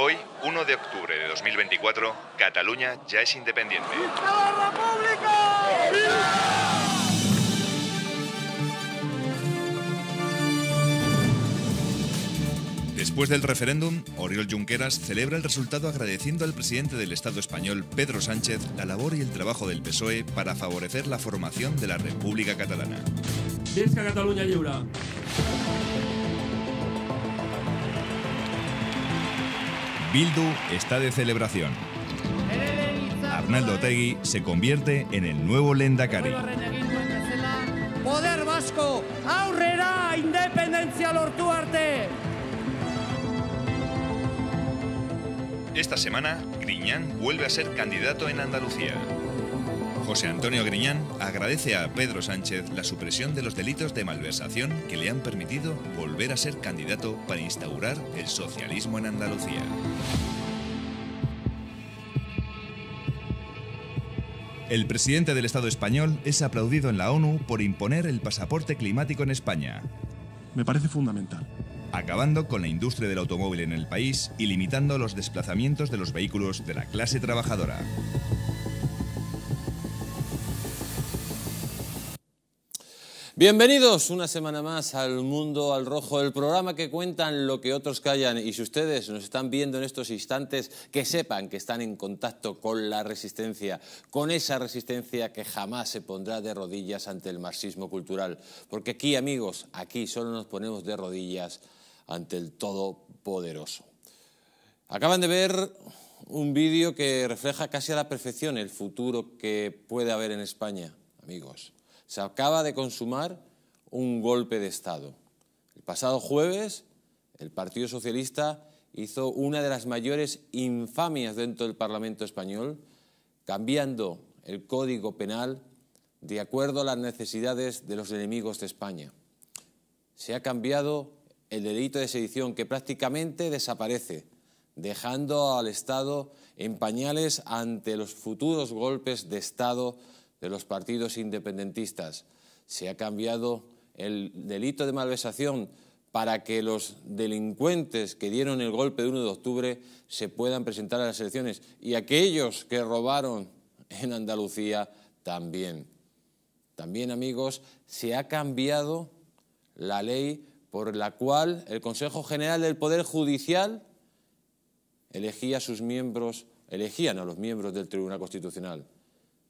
Hoy, 1 de octubre de 2024, Cataluña ya es independiente. ¡Viva la República! ¡Viva! Después del referéndum, Oriol Junqueras celebra el resultado agradeciendo al presidente del Estado español, Pedro Sánchez, la labor y el trabajo del PSOE para favorecer la formación de la República Catalana. Visca Cataluña lliure. Bildu está de celebración. Arnaldo Otegi se convierte en el nuevo lehendakari. Poder vasco, aurrera, independencia lortu arte. Esta semana, Griñán vuelve a ser candidato en Andalucía. José Antonio Griñán agradece a Pedro Sánchez la supresión de los delitos de malversación que le han permitido volver a ser candidato para instaurar el socialismo en Andalucía. El presidente del Estado español es aplaudido en la ONU por imponer el pasaporte climático en España. Me parece fundamental. Acabando con la industria del automóvil en el país y limitando los desplazamientos de los vehículos de la clase trabajadora. Bienvenidos una semana más al Mundo al Rojo, el programa que cuentan lo que otros callan. Y si ustedes nos están viendo en estos instantes, que sepan que están en contacto con la resistencia, con esa resistencia que jamás se pondrá de rodillas ante el marxismo cultural. Porque aquí, amigos, aquí solo nos ponemos de rodillas ante el Todopoderoso. Acaban de ver un vídeo que refleja casi a la perfección el futuro que puede haber en España, amigos. Se acaba de consumar un golpe de Estado. El pasado jueves, el Partido Socialista hizo una de las mayores infamias dentro del Parlamento español, cambiando el Código Penal de acuerdo a las necesidades de los enemigos de España. Se ha cambiado el delito de sedición, que prácticamente desaparece, dejando al Estado en pañales ante los futuros golpes de Estado de los partidos independentistas. Se ha cambiado el delito de malversación para que los delincuentes que dieron el golpe de 1 de octubre se puedan presentar a las elecciones, y aquellos que robaron en Andalucía también. También, amigos, se ha cambiado la ley por la cual el Consejo General del Poder Judicial elegían a los miembros del Tribunal Constitucional.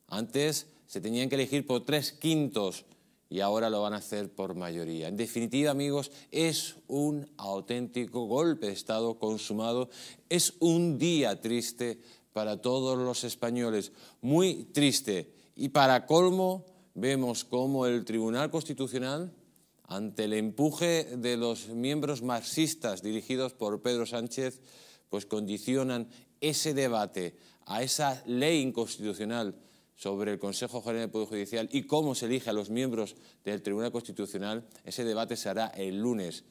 Antes se tenían que elegir por 3/5 y ahora lo van a hacer por mayoría. En definitiva, amigos, es un auténtico golpe de Estado consumado. Es un día triste para todos los españoles, muy triste. Y para colmo, vemos cómo el Tribunal Constitucional, ante el empuje de los miembros marxistas dirigidos por Pedro Sánchez, pues condicionan ese debate a esa ley inconstitucional sobre el Consejo General del Poder Judicial y cómo se elige a los miembros del Tribunal Constitucional. Ese debate se hará el lunes.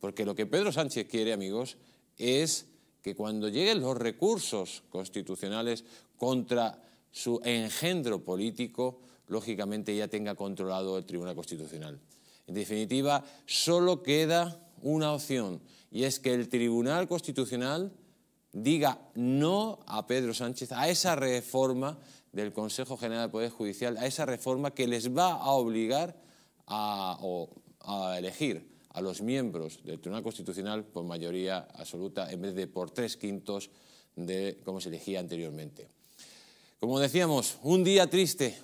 Porque lo que Pedro Sánchez quiere, amigos, es que cuando lleguen los recursos constitucionales contra su engendro político, lógicamente ya tenga controlado el Tribunal Constitucional. En definitiva, solo queda una opción, y es que el Tribunal Constitucional diga no a Pedro Sánchez, a esa reforma del Consejo General del Poder Judicial, a esa reforma que les va a obligar a elegir a los miembros del Tribunal Constitucional por mayoría absoluta en vez de por 3/5 de como se elegía anteriormente. Como decíamos, un día triste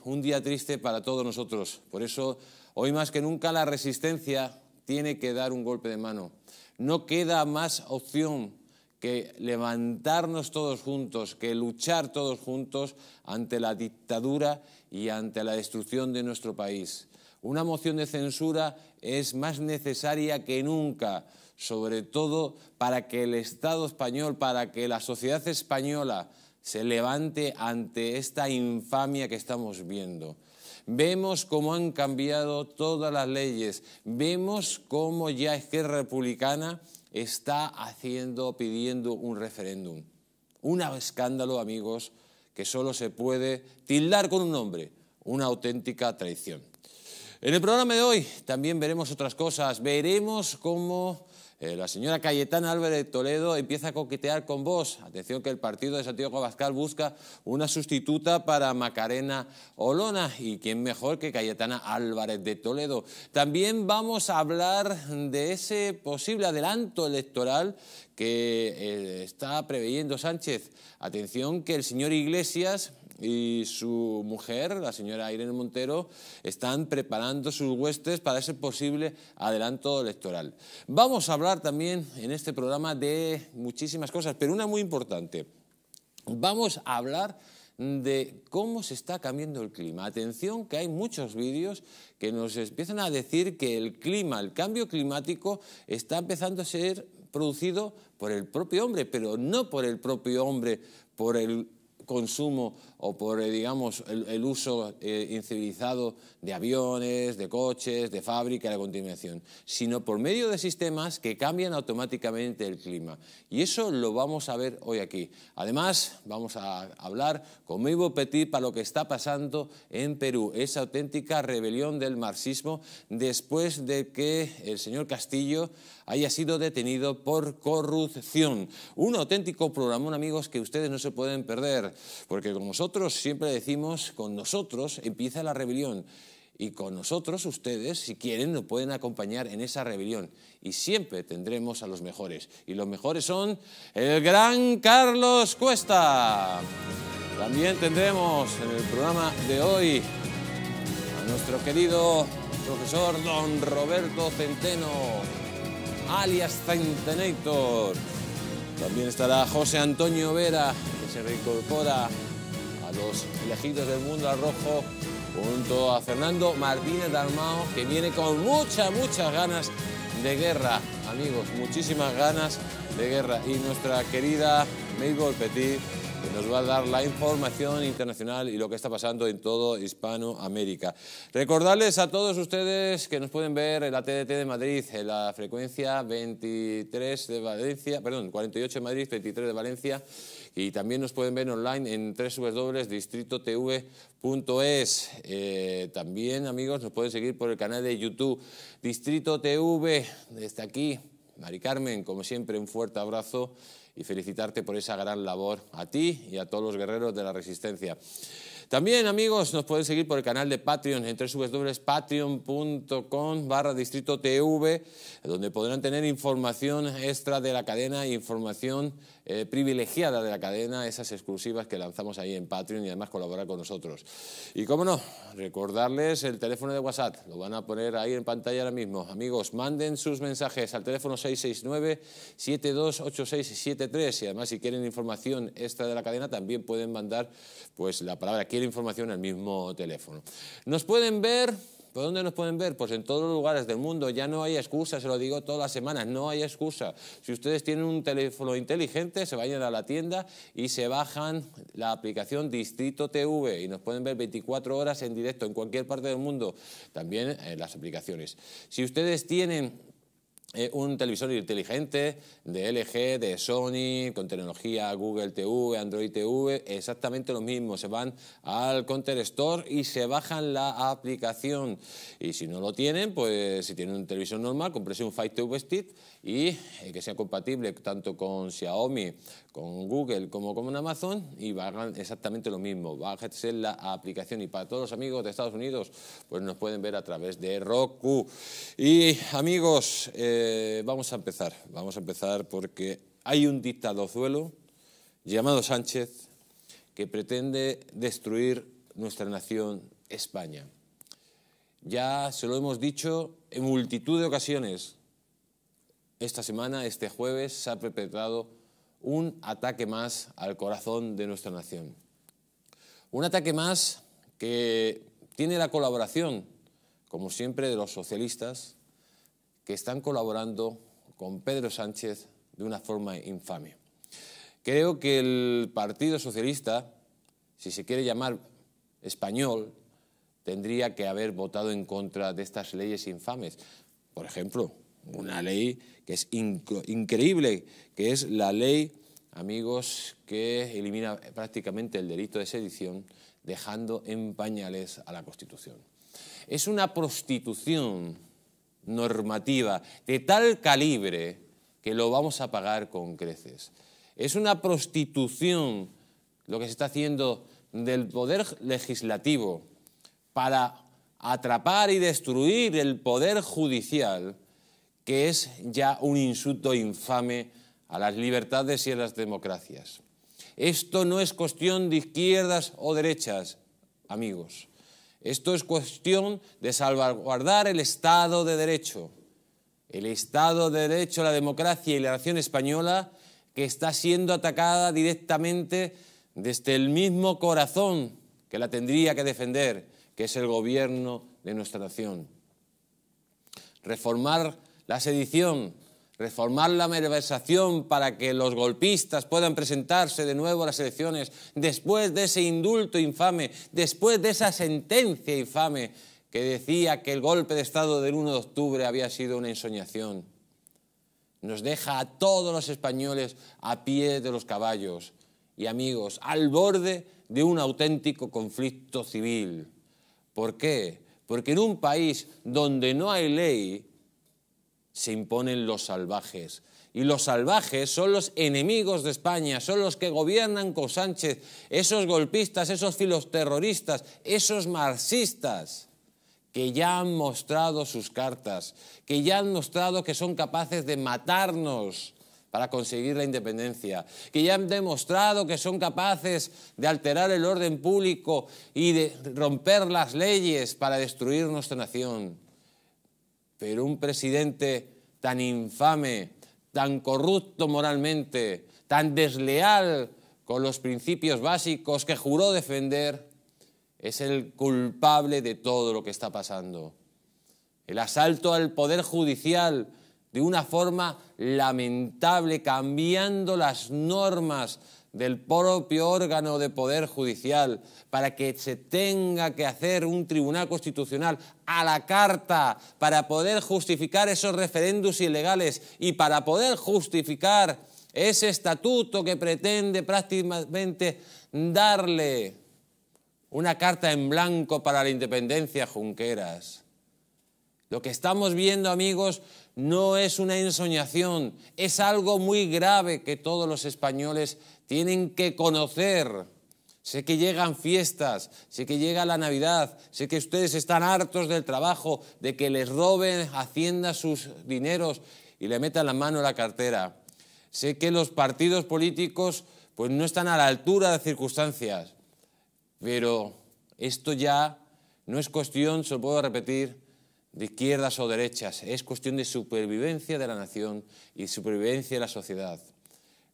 para todos nosotros. Por eso, hoy más que nunca, la resistencia tiene que dar un golpe de mano. No queda más opción que levantarnos todos juntos, que luchar todos juntos ante la dictadura y ante la destrucción de nuestro país. Una moción de censura es más necesaria que nunca, sobre todo para que el Estado español, para que la sociedad española se levante ante esta infamia que estamos viendo. Vemos cómo han cambiado todas las leyes, vemos cómo ya Esquerra Republicana está pidiendo un referéndum. Un escándalo, amigos, que solo se puede tildar con un nombre: una auténtica traición. En el programa de hoy también veremos otras cosas. Veremos cómo La señora Cayetana Álvarez de Toledo empieza a coquetear con Vox. Atención que el partido de Santiago Abascal busca una sustituta para Macarena Olona. ¿Y quién mejor que Cayetana Álvarez de Toledo? También vamos a hablar de ese posible adelanto electoral que está preveyendo Sánchez. Atención que el señor Iglesias y su mujer, la señora Irene Montero, están preparando sus huestes para ese posible adelanto electoral. Vamos a hablar también en este programa de muchísimas cosas, pero una muy importante. Vamos a hablar de cómo se está cambiando el clima. Atención que hay muchos vídeos que nos empiezan a decir que el clima, el cambio climático, está empezando a ser producido por el propio hombre, pero no por el propio hombre, por el consumo o por, digamos, el uso incivilizado de aviones, de coches, de fábrica, de continuación, sino por medio de sistemas que cambian automáticamente el clima. Y eso lo vamos a ver hoy aquí. Además, vamos a hablar con Meibo Petit para lo que está pasando en Perú, esa auténtica rebelión del marxismo después de que el señor Castillo haya sido detenido por corrupción. Un auténtico programón, amigos, que ustedes no se pueden perder, porque como nosotros siempre decimos, con nosotros empieza la rebelión y con nosotros ustedes, si quieren, nos pueden acompañar en esa rebelión y siempre tendremos a los mejores, y los mejores son el gran Carlos Cuesta. También tendremos en el programa de hoy a nuestro querido profesor don Roberto Centeno, alias Centenator. También estará José Antonio Vera, que se reincorpora a los elegidos del Mundo al Rojo, junto a Fernando Martínez Dalmao, que viene con muchas ganas de guerra, amigos, muchísimas ganas de guerra. Y nuestra querida Meibo Petit, que nos va a dar la información internacional y lo que está pasando en todo Hispanoamérica. Recordarles a todos ustedes que nos pueden ver en la TDT de Madrid, en la frecuencia 23 de Valencia, perdón, 48 de Madrid, 23 de Valencia, y también nos pueden ver online en www.distritotv.es. También, amigos, nos pueden seguir por el canal de YouTube Distrito TV. Desde aquí, Mari Carmen, como siempre, un fuerte abrazo y felicitarte por esa gran labor, a ti y a todos los guerreros de la resistencia. También, amigos, nos pueden seguir por el canal de Patreon en www.patreon.com/DistritoTV, donde podrán tener información extra de la cadena, información privilegiada de la cadena, esas exclusivas que lanzamos ahí en Patreon, y además colaborar con nosotros. Y cómo no, recordarles el teléfono de WhatsApp, lo van a poner ahí en pantalla ahora mismo. Amigos, manden sus mensajes al teléfono 669-728673, y además si quieren información extra de la cadena también pueden mandar pues la palabra quiero información al mismo teléfono. Nos pueden ver. ¿Por dónde nos pueden ver? Pues en todos los lugares del mundo. Ya no hay excusa, se lo digo todas las semanas, no hay excusa. Si ustedes tienen un teléfono inteligente, se vayan a la tienda y se bajan la aplicación Distrito TV y nos pueden ver 24 horas en directo en cualquier parte del mundo, también en las aplicaciones. Si ustedes tienen un televisor inteligente de LG, de Sony, con tecnología Google TV, Android TV, exactamente lo mismo, se van al Counter Store y se bajan la aplicación. Y si no lo tienen, pues si tienen un televisor normal, cómprese un Fire TV Stick y que sea compatible tanto con Xiaomi, con Google como con Amazon, y hagan exactamente lo mismo, bájense la aplicación. Y para todos los amigos de Estados Unidos, pues nos pueden ver a través de Roku. Y amigos, vamos a empezar porque hay un dictadozuelo llamado Sánchez que pretende destruir nuestra nación España. Ya se lo hemos dicho en multitud de ocasiones. Esta semana, este jueves, se ha perpetrado un ataque más al corazón de nuestra nación. Un ataque más que tiene la colaboración, como siempre, de los socialistas, que están colaborando con Pedro Sánchez de una forma infame. Creo que el Partido Socialista, si se quiere llamar español, tendría que haber votado en contra de estas leyes infames. Por ejemplo, una ley que es increíble, que es la ley, amigos, que elimina prácticamente el delito de sedición, dejando en pañales a la Constitución. Es una prostitución normativa de tal calibre que lo vamos a pagar con creces. Es una prostitución lo que se está haciendo del poder legislativo para atrapar y destruir el poder judicial, que es ya un insulto infame a las libertades y a las democracias. Esto no es cuestión de izquierdas o derechas, amigos. Esto es cuestión de salvaguardar el Estado de Derecho. El Estado de Derecho, la democracia y la nación española, que está siendo atacada directamente desde el mismo corazón que la tendría que defender, que es el gobierno de nuestra nación. Reformar la sedición, reformar la malversación para que los golpistas puedan presentarse de nuevo a las elecciones después de ese indulto infame, después de esa sentencia infame que decía que el golpe de Estado del 1 de octubre había sido una ensoñación. Nos deja a todos los españoles a pie de los caballos y, amigos, al borde de un auténtico conflicto civil. ¿Por qué? Porque en un país donde no hay ley se imponen los salvajes. Y los salvajes son los enemigos de España, son los que gobiernan con Sánchez, esos golpistas, esos filoterroristas, esos marxistas, que ya han mostrado sus cartas, que ya han mostrado que son capaces de matarnos para conseguir la independencia, que ya han demostrado que son capaces de alterar el orden público y de romper las leyes para destruir nuestra nación. Pero un presidente tan infame, tan corrupto moralmente, tan desleal con los principios básicos que juró defender, es el culpable de todo lo que está pasando. El asalto al Poder Judicial de una forma lamentable, cambiando las normas del propio órgano de Poder Judicial para que se tenga que hacer un Tribunal Constitucional a la carta para poder justificar esos referéndums ilegales y para poder justificar ese estatuto que pretende prácticamente darle una carta en blanco para la independencia a Junqueras. Lo que estamos viendo, amigos, no es una ensoñación, es algo muy grave que todos los españoles tienen que conocer. Sé que llegan fiestas, sé que llega la Navidad, sé que ustedes están hartos del trabajo, de que les roben Hacienda sus dineros y le metan la mano a la cartera. Sé que los partidos políticos pues no están a la altura de las circunstancias, pero esto ya no es cuestión, se lo puedo repetir, de izquierdas o derechas, es cuestión de supervivencia de la nación y supervivencia de la sociedad.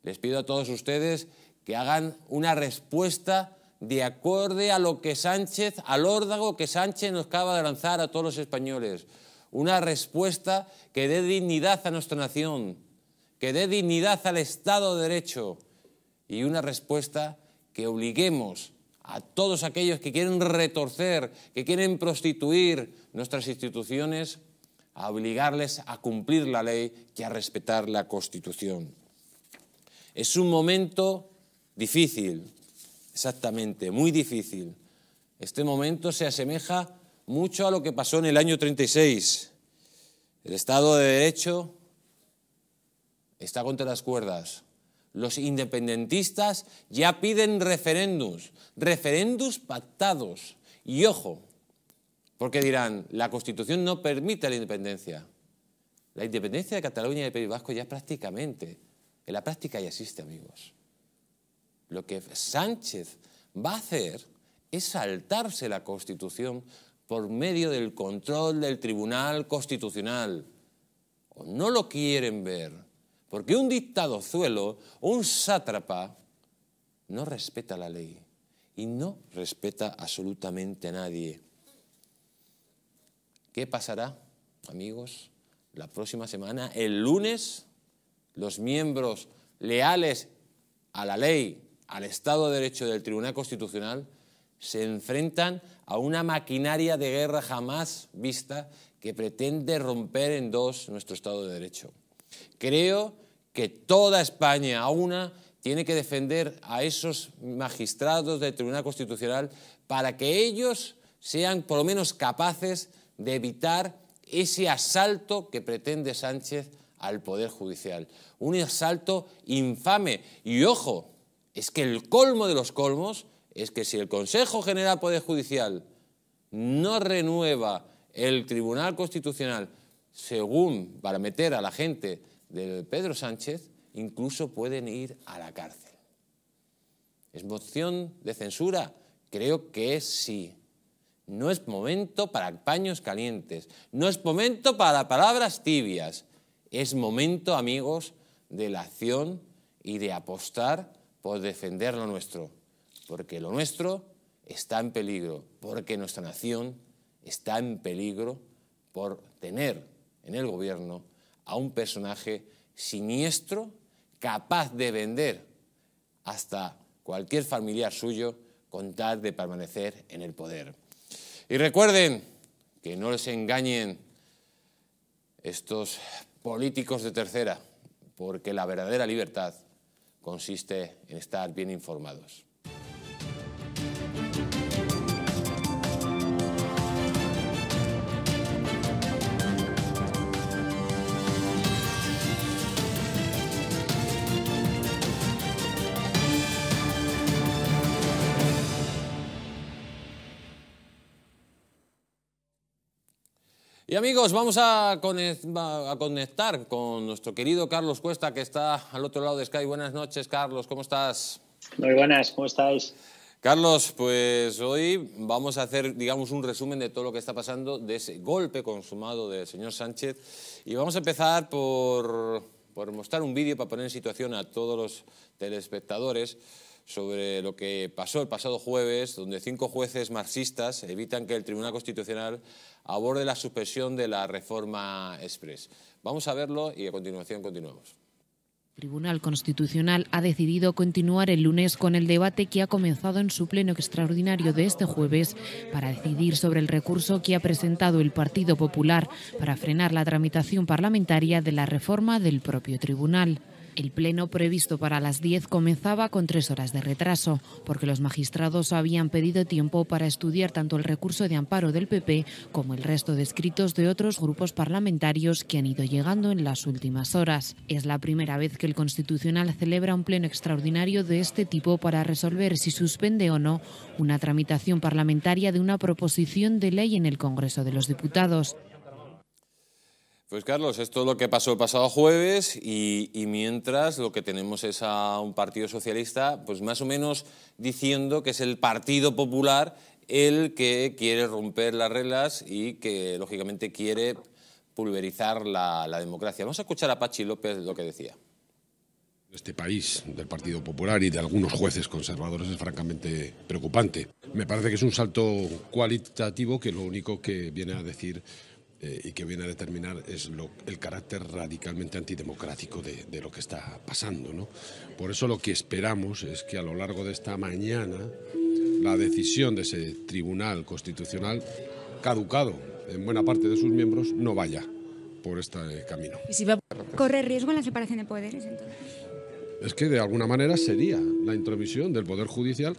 Les pido a todos ustedes que hagan una respuesta de acuerdo a lo que Sánchez, al órdago que Sánchez nos acaba de lanzar a todos los españoles. Una respuesta que dé dignidad a nuestra nación, que dé dignidad al Estado de Derecho y una respuesta que obliguemos a todos aquellos que quieren retorcer, que quieren prostituir nuestras instituciones, a obligarles a cumplir la ley y a respetar la Constitución. Es un momento difícil, exactamente, muy difícil. Este momento se asemeja mucho a lo que pasó en el año 36. El Estado de Derecho está contra las cuerdas. Los independentistas ya piden referéndums, referéndums pactados. Y ojo, porque dirán, la Constitución no permite la independencia. La independencia de Cataluña y del País Vasco ya prácticamente, en la práctica ya existe, amigos. Lo que Sánchez va a hacer es saltarse la Constitución por medio del control del Tribunal Constitucional. O no lo quieren ver. Porque un dictadozuelo, un sátrapa, no respeta la ley y no respeta absolutamente a nadie. ¿Qué pasará, amigos? La próxima semana, el lunes, los miembros leales a la ley, al Estado de Derecho del Tribunal Constitucional, se enfrentan a una maquinaria de guerra jamás vista que pretende romper en dos nuestro Estado de Derecho. Creo que toda España a una tiene que defender a esos magistrados del Tribunal Constitucional para que ellos sean por lo menos capaces de evitar ese asalto que pretende Sánchez al Poder Judicial. Un asalto infame. Y ojo, es que el colmo de los colmos es que si el Consejo General del Poder Judicial no renueva el Tribunal Constitucional, según para meter a la gente de Pedro Sánchez, incluso pueden ir a la cárcel. ¿Es moción de censura? Creo que es sí. No es momento para paños calientes, no es momento para palabras tibias. Es momento, amigos, de la acción y de apostar por defender lo nuestro. Porque lo nuestro está en peligro, porque nuestra nación está en peligro por tener en el gobierno a un personaje siniestro, capaz de vender hasta cualquier familiar suyo con tal de permanecer en el poder. Y recuerden que no les engañen estos políticos de tercera, porque la verdadera libertad consiste en estar bien informados. Y amigos, vamos a conectar con nuestro querido Carlos Cuesta, que está al otro lado de Sky. Buenas noches, Carlos, ¿cómo estás? Muy buenas, ¿cómo estáis? Carlos, pues hoy vamos a hacer, digamos, un resumen de todo lo que está pasando, de ese golpe consumado del señor Sánchez. Y vamos a empezar por mostrar un vídeo para poner en situación a todos los telespectadores sobre lo que pasó el pasado jueves, donde 5 jueces marxistas evitan que el Tribunal Constitucional aborde la suspensión de la reforma express. Vamos a verlo y a continuación continuamos. El Tribunal Constitucional ha decidido continuar el lunes con el debate que ha comenzado en su pleno extraordinario de este jueves para decidir sobre el recurso que ha presentado el Partido Popular para frenar la tramitación parlamentaria de la reforma del propio tribunal. El pleno previsto para las 10 comenzaba con 3 horas de retraso, porque los magistrados habían pedido tiempo para estudiar tanto el recurso de amparo del PP como el resto de escritos de otros grupos parlamentarios que han ido llegando en las últimas horas. Es la primera vez que el Constitucional celebra un pleno extraordinario de este tipo para resolver si suspende o no una tramitación parlamentaria de una proposición de ley en el Congreso de los Diputados. Pues Carlos, esto es lo que pasó el pasado jueves y mientras lo que tenemos es a un partido socialista pues más o menos diciendo que es el Partido Popular el que quiere romper las reglas y que lógicamente quiere pulverizar la democracia. Vamos a escuchar a Pachi López lo que decía. Este país del Partido Popular y de algunos jueces conservadores es francamente preocupante. Me parece que es un salto cualitativo que lo único que viene a decir y que viene a determinar es el carácter radicalmente antidemocrático de lo que está pasando, ¿no? Por eso lo que esperamos es que a lo largo de esta mañana la decisión de ese Tribunal Constitucional, caducado en buena parte de sus miembros, no vaya por este camino. ¿Y si va a correr riesgo en la separación de poderes, entonces? Es que de alguna manera sería la intromisión del Poder Judicial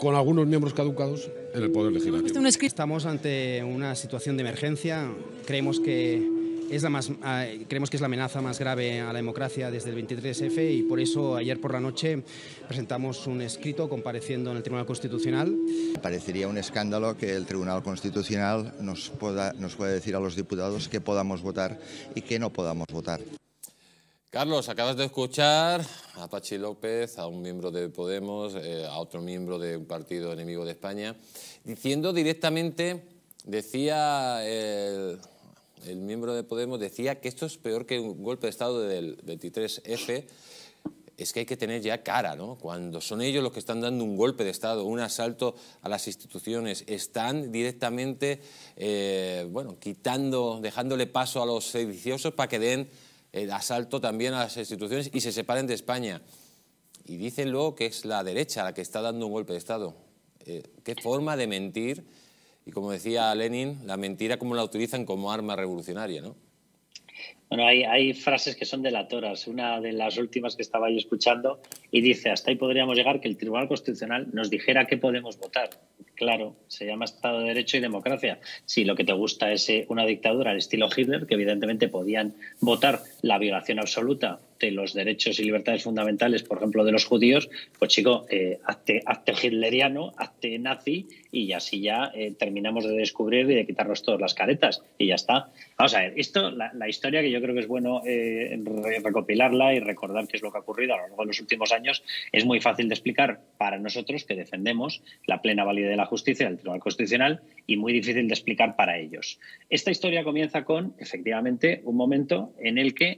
con algunos miembros caducados en el Poder Legislativo. Estamos ante una situación de emergencia. Creemos que es la amenaza más grave a la democracia desde el 23F y por eso ayer por la noche presentamos un escrito compareciendo en el Tribunal Constitucional. Parecería un escándalo que el Tribunal Constitucional nos pueda decir a los diputados que podamos votar y que no podamos votar. Carlos, acabas de escuchar a Pachi López, a un miembro de Podemos, a otro miembro de un partido enemigo de España, diciendo directamente, decía el miembro de Podemos, decía que esto es peor que un golpe de Estado del 23F, es que hay que tener ya cara, ¿no? Cuando son ellos los que están dando un golpe de Estado, un asalto a las instituciones, están directamente, bueno, quitando, dejándole paso a los sediciosos para que den el asalto también a las instituciones y se separen de España. Y dicen luego que es la derecha la que está dando un golpe de Estado. Qué forma de mentir. Y como decía Lenin, la mentira como la utilizan como arma revolucionaria, ¿no? Bueno, hay frases que son delatoras. Una de las últimas que estaba yo escuchando y dice, hasta ahí podríamos llegar que el Tribunal Constitucional nos dijera que podemos votar. Claro, se llama Estado de Derecho y democracia. Si lo que te gusta es una dictadura al estilo Hitler, que evidentemente podían votar la violación absoluta de los derechos y libertades fundamentales, por ejemplo, de los judíos, pues chico, hazte hitleriano, hazte nazi y así ya terminamos de descubrir y de quitarnos todas las caretas y ya está. Vamos a ver, esto, la historia que yo creo que es bueno recopilarla y recordar qué es lo que ha ocurrido a lo largo de los últimos años, es muy fácil de explicar para nosotros que defendemos la plena validez de la justicia del Tribunal Constitucional y muy difícil de explicar para ellos. Esta historia comienza con, efectivamente, un momento en el que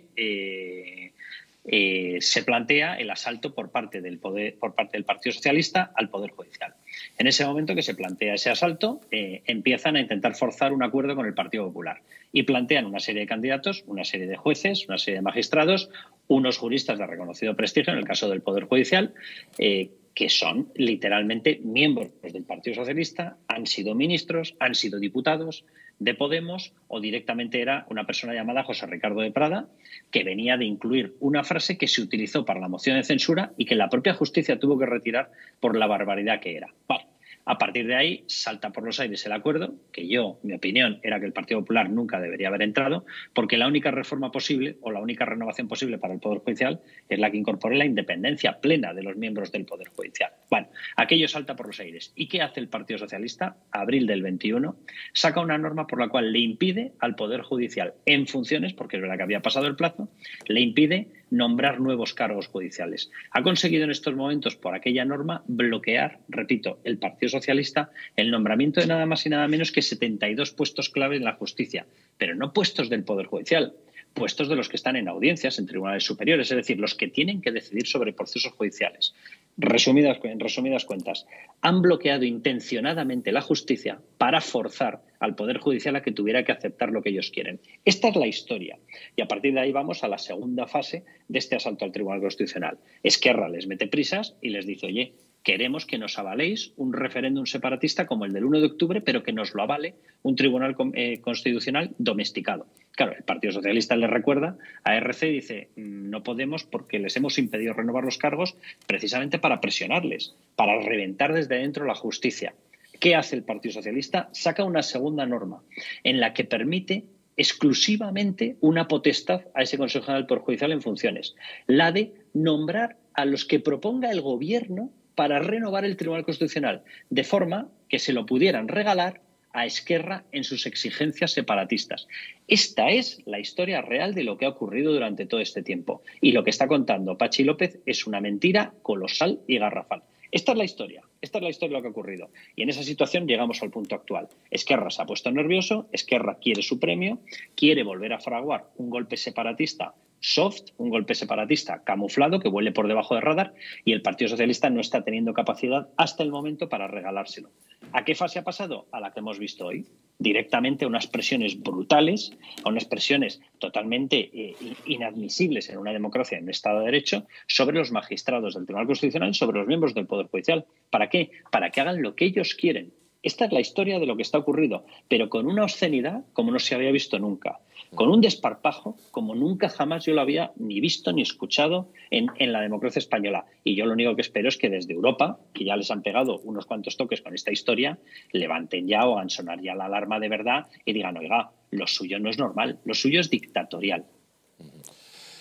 se plantea el asalto por parte del Partido Socialista al Poder Judicial. En ese momento que se plantea ese asalto, empiezan a intentar forzar un acuerdo con el Partido Popular y plantean una serie de candidatos, una serie de jueces, una serie de magistrados, unos juristas de reconocido prestigio, en el caso del Poder Judicial, que son literalmente miembros del Partido Socialista, han sido ministros, han sido diputados de Podemos o directamente era una persona llamada José Ricardo de Prada que venía de incluir una frase que se utilizó para la moción de censura y que la propia justicia tuvo que retirar por la barbaridad que era. Vale. A partir de ahí salta por los aires el acuerdo, que mi opinión era que el Partido Popular nunca debería haber entrado, porque la única reforma posible o la única renovación posible para el Poder Judicial es la que incorpore la independencia plena de los miembros del Poder Judicial. Bueno, aquello salta por los aires. ¿Y qué hace el Partido Socialista? Abril del 21, saca una norma por la cual le impide al Poder Judicial en funciones, porque es verdad que había pasado el plazo, le impide nombrar nuevos cargos judiciales. Ha conseguido en estos momentos, por aquella norma, bloquear, repito, el Partido Socialista, el nombramiento de nada más y nada menos que 72 puestos clave en la justicia, pero no puestos del Poder Judicial, puestos de los que están en audiencias, en tribunales superiores, es decir, los que tienen que decidir sobre procesos judiciales. En resumidas cuentas, han bloqueado intencionadamente la justicia para forzar al Poder Judicial a que tuviera que aceptar lo que ellos quieren. Esta es la historia. Y a partir de ahí vamos a la segunda fase de este asalto al Tribunal Constitucional. Esquerra les mete prisas y les dice, oye, queremos que nos avaléis un referéndum separatista como el del 1 de octubre, pero que nos lo avale un tribunal constitucional domesticado. Claro, el Partido Socialista le recuerda a RC y dice, no podemos porque les hemos impedido renovar los cargos precisamente para presionarles, para reventar desde dentro la justicia. ¿Qué hace el Partido Socialista? Saca una segunda norma en la que permite exclusivamente una potestad a ese Consejo General del Poder Judicial en funciones, la de nombrar a los que proponga el Gobierno para renovar el Tribunal Constitucional, de forma que se lo pudieran regalar a Esquerra en sus exigencias separatistas. Esta es la historia real de lo que ha ocurrido durante todo este tiempo. Y lo que está contando Pachi López es una mentira colosal y garrafal. Esta es la historia. Esta es la historia de lo que ha ocurrido. Y en esa situación llegamos al punto actual. Esquerra se ha puesto nervioso, Esquerra quiere su premio, quiere volver a fraguar un golpe separatista soft, un golpe separatista camuflado que huele por debajo del radar y el Partido Socialista no está teniendo capacidad hasta el momento para regalárselo. ¿A qué fase ha pasado? A la que hemos visto hoy. Directamente a unas presiones brutales, a unas presiones totalmente inadmisibles en una democracia, en un Estado de Derecho, sobre los magistrados del Tribunal Constitucional, sobre los miembros del Poder Judicial. ¿Para qué? Para que hagan lo que ellos quieren. Esta es la historia de lo que está ocurrido, pero con una obscenidad como no se había visto nunca, con un desparpajo como nunca jamás yo lo había ni visto ni escuchado en la democracia española. Y yo lo único que espero es que desde Europa, que ya les han pegado unos cuantos toques con esta historia, levanten ya o hagan sonar ya la alarma de verdad y digan, oiga, lo suyo no es normal, lo suyo es dictatorial.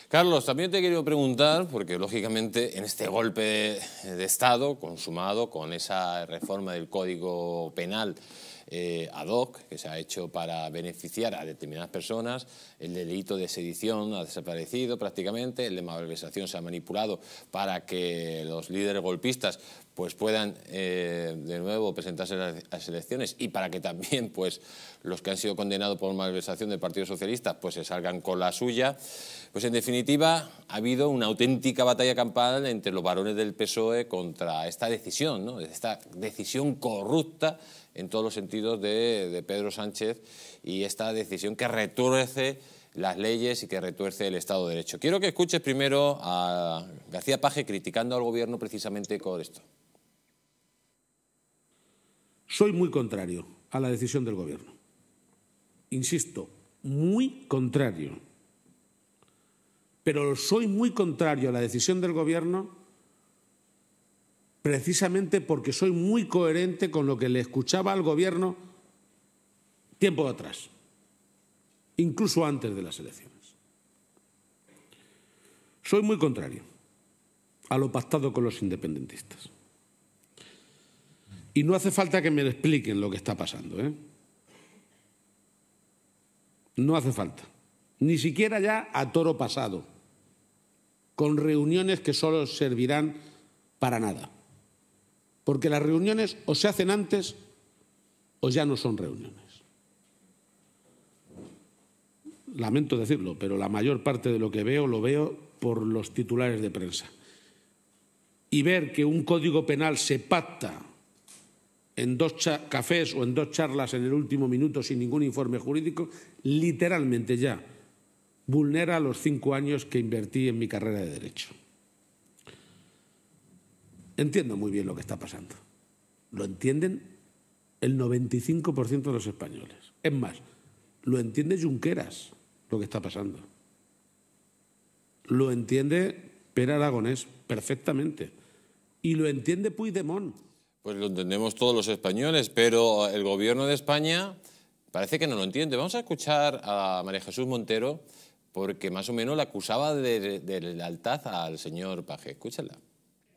Carlos, también te he querido preguntar, porque lógicamente en este golpe de Estado consumado con esa reforma del Código Penal ad hoc que se ha hecho para beneficiar a determinadas personas, el delito de sedición ha desaparecido prácticamente, el de malversación se ha manipulado para que los líderes golpistas pues puedan de nuevo presentarse a las elecciones y para que también pues los que han sido condenados por malversación del Partido Socialista pues se salgan con la suya. Pues en definitiva ha habido una auténtica batalla campal entre los varones del PSOE contra esta decisión, ¿no? Esta decisión corrupta en todos los sentidos de Pedro Sánchez y esta decisión que retuerce las leyes y que retuerce el Estado de Derecho. Quiero que escuches primero a García Page criticando al Gobierno precisamente con esto. Soy muy contrario a la decisión del Gobierno. Insisto, muy contrario. Pero soy muy contrario a la decisión del Gobierno precisamente porque soy muy coherente con lo que le escuchaba al Gobierno tiempo atrás, incluso antes de las elecciones. Soy muy contrario a lo pactado con los independentistas. Y no hace falta que me expliquen lo que está pasando, ¿eh? No hace falta. Ni siquiera ya a toro pasado, con reuniones que solo servirán para nada. Porque las reuniones o se hacen antes o ya no son reuniones. Lamento decirlo, pero la mayor parte de lo que veo lo veo por los titulares de prensa. Y ver que un código penal se pacta en dos cafés o en dos charlas en el último minuto sin ningún informe jurídico, literalmente ya vulnera los 5 años que invertí en mi carrera de Derecho. Entiendo muy bien lo que está pasando. Lo entienden el 95% de los españoles. Es más, lo entiende Junqueras lo que está pasando. Lo entiende Pere Aragonés perfectamente. Y lo entiende Puigdemont. Pues lo entendemos todos los españoles, pero el Gobierno de España parece que no lo entiende. Vamos a escuchar a María Jesús Montero, porque más o menos la acusaba de lealtad al señor Page. Escúchala.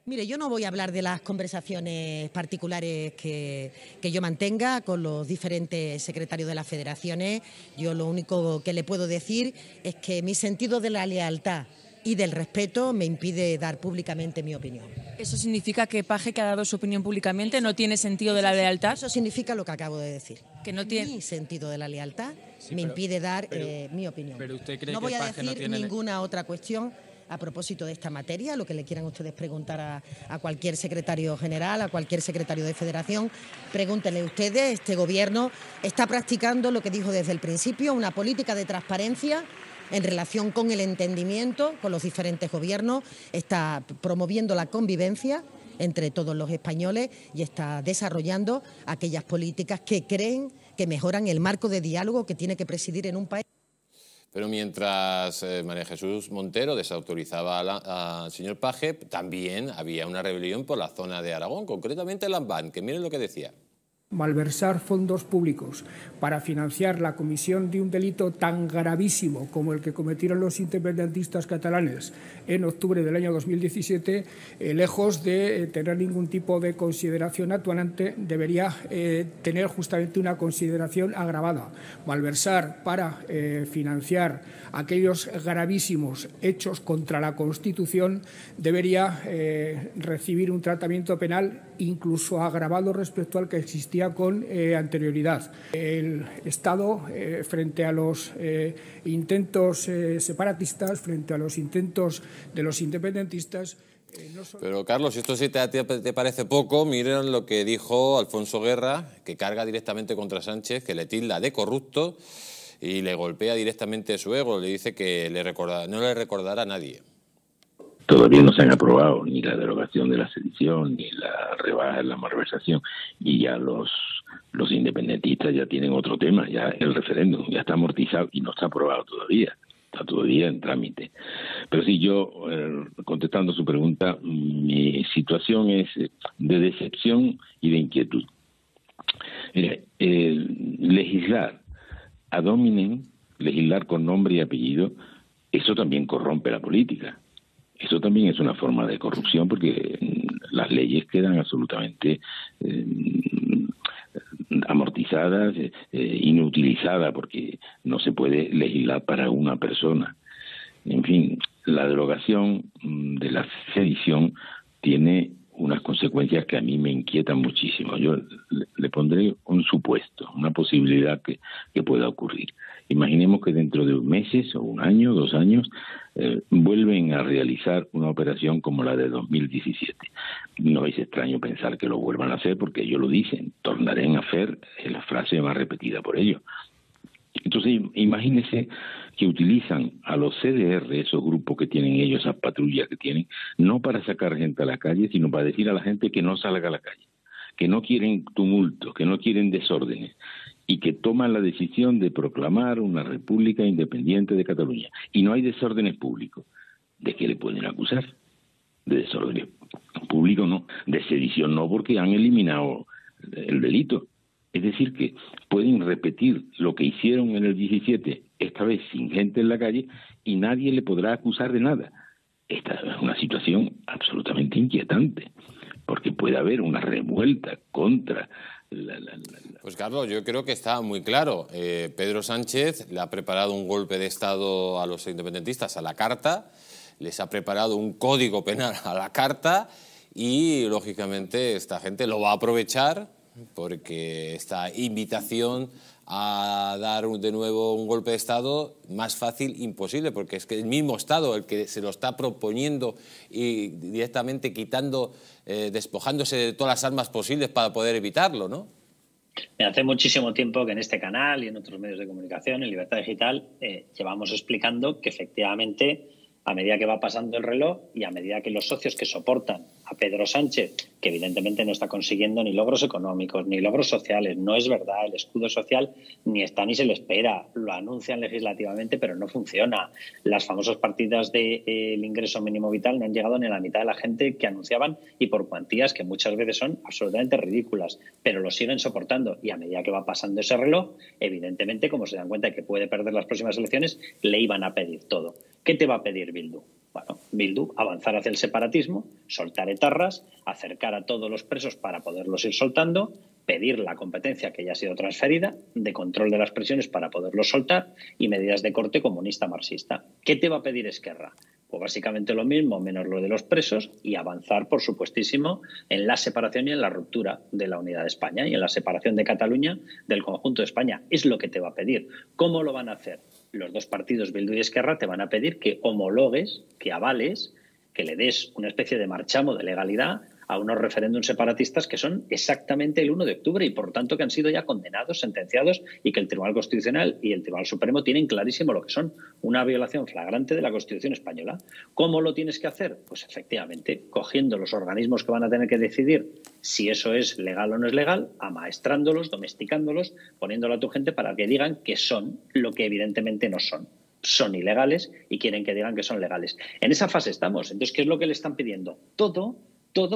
Mire, yo no voy a hablar de las conversaciones particulares que yo mantenga con los diferentes secretarios de las federaciones. Yo lo único que le puedo decir es que mi sentido de la lealtad y del respeto me impide dar públicamente mi opinión. ¿Eso significa que Page, que ha dado su opinión públicamente, no tiene sentido de la lealtad? Eso significa lo que acabo de decir. Que no tiene mi sentido de la lealtad, sí, me impide dar mi opinión. Pero usted cree que Page no tiene ninguna otra cuestión a propósito de esta materia, lo que le quieran ustedes preguntar a cualquier secretario general, a cualquier secretario de federación, pregúntenle ustedes. Este Gobierno está practicando lo que dijo desde el principio, una política de transparencia en relación con el entendimiento con los diferentes gobiernos, está promoviendo la convivencia entre todos los españoles y está desarrollando aquellas políticas que creen que mejoran el marco de diálogo que tiene que presidir en un país. Pero mientras María Jesús Montero desautorizaba al señor Page, también había una rebelión por la zona de Aragón, concretamente Lambán, que miren lo que decía. Malversar fondos públicos para financiar la comisión de un delito tan gravísimo como el que cometieron los independentistas catalanes en octubre del año 2017, lejos de tener ningún tipo de consideración actuante, debería tener justamente una consideración agravada. Malversar para financiar aquellos gravísimos hechos contra la Constitución debería recibir un tratamiento penal incluso agravado respecto al que existía con anterioridad. El Estado, frente a los intentos separatistas, frente a los intentos de los independentistas... no solo... Pero, Carlos, si esto sí te parece poco, miren lo que dijo Alfonso Guerra, que carga directamente contra Sánchez, que le tilda de corrupto y le golpea directamente su ego. Le dice que no le recordará a nadie. Todavía no se han aprobado ni la derogación de la sedición, ni la rebaja de la malversación. Y ya los independentistas ya tienen otro tema, ya el referéndum ya está amortizado y no está aprobado todavía, está todavía en trámite. Pero sí, yo, contestando su pregunta, mi situación es de decepción y de inquietud. Mire, legislar ad hominem, legislar con nombre y apellido, eso también corrompe la política. Eso también es una forma de corrupción porque las leyes quedan absolutamente amortizadas, inutilizadas, porque no se puede legislar para una persona. En fin, la derogación de la sedición tiene unas consecuencias que a mí me inquietan muchísimo. Yo le pondré un supuesto, una posibilidad que pueda ocurrir. Imaginemos que dentro de meses o un año, 2 años, vuelven a realizar una operación como la de 2017. No es extraño pensar que lo vuelvan a hacer porque ellos lo dicen. Tornaré a hacer, es la frase más repetida por ellos. Entonces, imagínense que utilizan a los CDR, esos grupos que tienen ellos, esas patrullas que tienen, no para sacar gente a la calle, sino para decir a la gente que no salga a la calle, que no quieren tumultos, que no quieren desórdenes, y que toman la decisión de proclamar una república independiente de Cataluña. Y no hay desórdenes públicos. ¿De qué le pueden acusar? de desorden público no, de sedición no, porque han eliminado el delito. Es decir, que pueden repetir lo que hicieron en el 17, esta vez sin gente en la calle, y nadie le podrá acusar de nada. Esta es una situación absolutamente inquietante, porque puede haber una revuelta contra... Pues Carlos, yo creo que está muy claro. Pedro Sánchez le ha preparado un golpe de Estado a los independentistas a la carta, les ha preparado un código penal a la carta y, lógicamente, esta gente lo va a aprovechar porque esta invitación a dar de nuevo un golpe de Estado, más fácil imposible, porque es que el mismo Estado el que se lo está proponiendo y directamente quitando, despojándose de todas las armas posibles para poder evitarlo, ¿no? Hace muchísimo tiempo que en este canal y en otros medios de comunicación, en Libertad Digital, llevamos explicando que efectivamente, a medida que va pasando el reloj y a medida que los socios que soportan a Pedro Sánchez, que evidentemente no está consiguiendo ni logros económicos, ni logros sociales, no es verdad, el escudo social ni está ni se le espera, lo anuncian legislativamente pero no funciona. Las famosas partidas del ingreso mínimo vital no han llegado ni a la mitad de la gente que anunciaban y por cuantías que muchas veces son absolutamente ridículas, pero lo siguen soportando y a medida que va pasando ese reloj, evidentemente como se dan cuenta de que puede perder las próximas elecciones, le iban a pedir todo. ¿Qué te va a pedir Bildu? Bueno, Bildu, avanzar hacia el separatismo, soltar etarras, acercar a todos los presos para poderlos ir soltando, pedir la competencia que ya ha sido transferida de control de las prisiones para poderlos soltar y medidas de corte comunista-marxista. ¿Qué te va a pedir Esquerra? Pues básicamente lo mismo, menos lo de los presos y avanzar, por supuestísimo, en la separación y en la ruptura de la unidad de España y en la separación de Cataluña del conjunto de España. Es lo que te va a pedir. ¿Cómo lo van a hacer? Los dos partidos, Bildu y Esquerra, te van a pedir que homologues, que avales, que le des una especie de marchamo de legalidad a unos referéndums separatistas que son exactamente el 1 de octubre y, por tanto, que han sido ya condenados, sentenciados y que el Tribunal Constitucional y el Tribunal Supremo tienen clarísimo lo que son, una violación flagrante de la Constitución española. ¿Cómo lo tienes que hacer? Pues, efectivamente, cogiendo los organismos que van a tener que decidir si eso es legal o no es legal, amaestrándolos, domesticándolos, poniéndolo a tu gente para que digan que son lo que evidentemente no son. Son ilegales y quieren que digan que son legales. En esa fase estamos. Entonces, ¿qué es lo que le están pidiendo? Todo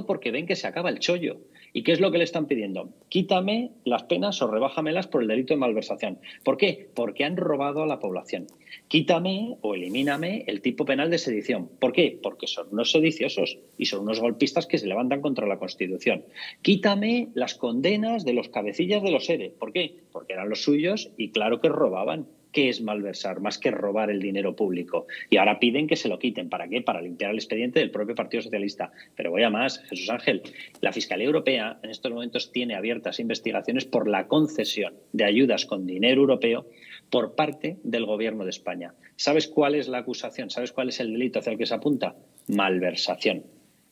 porque ven que se acaba el chollo. ¿Y qué es lo que le están pidiendo? Quítame las penas o rebájamelas por el delito de malversación. ¿Por qué? Porque han robado a la población. Quítame o elimíname el tipo penal de sedición. ¿Por qué? Porque son unos sediciosos y son unos golpistas que se levantan contra la Constitución. Quítame las condenas de los cabecillas de los ERE. ¿Por qué? Porque eran los suyos y claro que robaban. ¿Qué es malversar? Más que robar el dinero público. Y ahora piden que se lo quiten. ¿Para qué? Para limpiar el expediente del propio Partido Socialista. Pero voy a más, Jesús Ángel. La Fiscalía Europea en estos momentos tiene abiertas investigaciones por la concesión de ayudas con dinero europeo por parte del Gobierno de España. ¿Sabes cuál es la acusación? ¿Sabes cuál es el delito hacia el que se apunta? Malversación.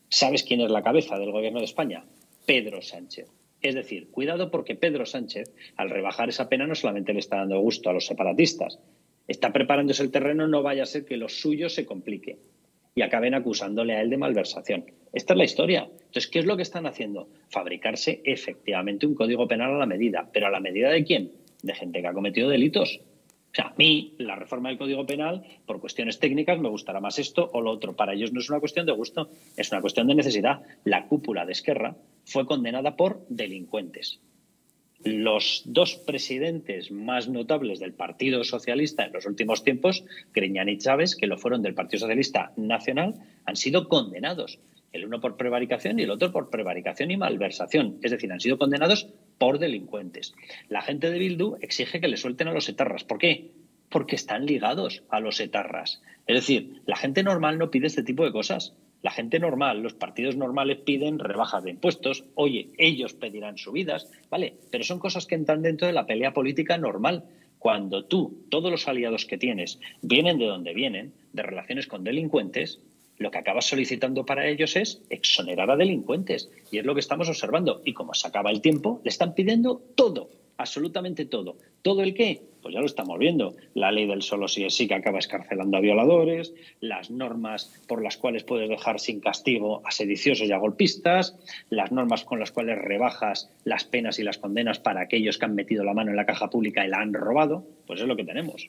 ¿Sabes quién es la cabeza del Gobierno de España? Pedro Sánchez. Es decir, cuidado porque Pedro Sánchez, al rebajar esa pena, no solamente le está dando gusto a los separatistas, está preparándose el terreno, no vaya a ser que lo suyo se complique y acaben acusándole a él de malversación. Esta es la historia. Entonces, ¿qué es lo que están haciendo? Fabricarse efectivamente un código penal a la medida. ¿Pero a la medida de quién? De gente que ha cometido delitos. O sea, a mí, la reforma del Código Penal, por cuestiones técnicas, me gustará más esto o lo otro. Para ellos no es una cuestión de gusto, es una cuestión de necesidad. La cúpula de Esquerra fue condenada por delincuentes. Los dos presidentes más notables del Partido Socialista en los últimos tiempos, Griñán y Chávez, que lo fueron del Partido Socialista Nacional, han sido condenados. El uno por prevaricación y el otro por prevaricación y malversación. Es decir, han sido condenados por delincuentes. La gente de Bildu exige que le suelten a los etarras. ¿Por qué? Porque están ligados a los etarras. Es decir, la gente normal no pide este tipo de cosas. La gente normal, los partidos normales piden rebajas de impuestos. Oye, ellos pedirán subidas, ¿vale? Pero son cosas que entran dentro de la pelea política normal. Cuando tú, todos los aliados que tienes, vienen de donde vienen, de relaciones con delincuentes, lo que acabas solicitando para ellos es exonerar a delincuentes. Y es lo que estamos observando. Y como se acaba el tiempo, le están pidiendo todo, absolutamente todo. ¿Todo el qué? Pues ya lo estamos viendo. La ley del solo sí es sí, que acaba escarcelando a violadores, las normas por las cuales puedes dejar sin castigo a sediciosos y a golpistas, las normas con las cuales rebajas las penas y las condenas para aquellos que han metido la mano en la caja pública y la han robado. Pues es lo que tenemos.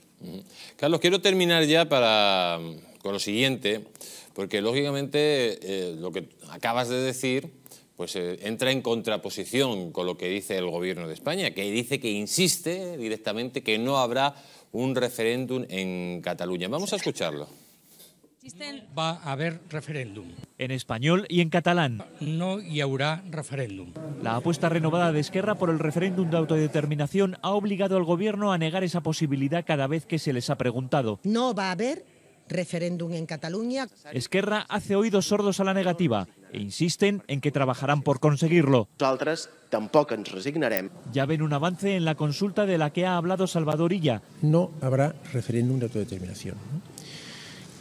Carlos, quiero terminar ya con lo siguiente. Porque lógicamente lo que acabas de decir pues entra en contraposición con lo que dice el Gobierno de España, que dice que insiste directamente que no habrá un referéndum en Cataluña. Vamos a escucharlo. No va a haber referéndum. En español y en catalán. No y habrá referéndum. La apuesta renovada de Esquerra por el referéndum de autodeterminación ha obligado al Gobierno a negar esa posibilidad cada vez que se les ha preguntado. No va a haber referéndum en Cataluña. Esquerra hace oídos sordos a la negativa e insisten en que trabajarán por conseguirlo. Nosaltres tampoco nos resignaremos. Ya ven un avance en la consulta de la que ha hablado Salvador Illa. No habrá referéndum de autodeterminación.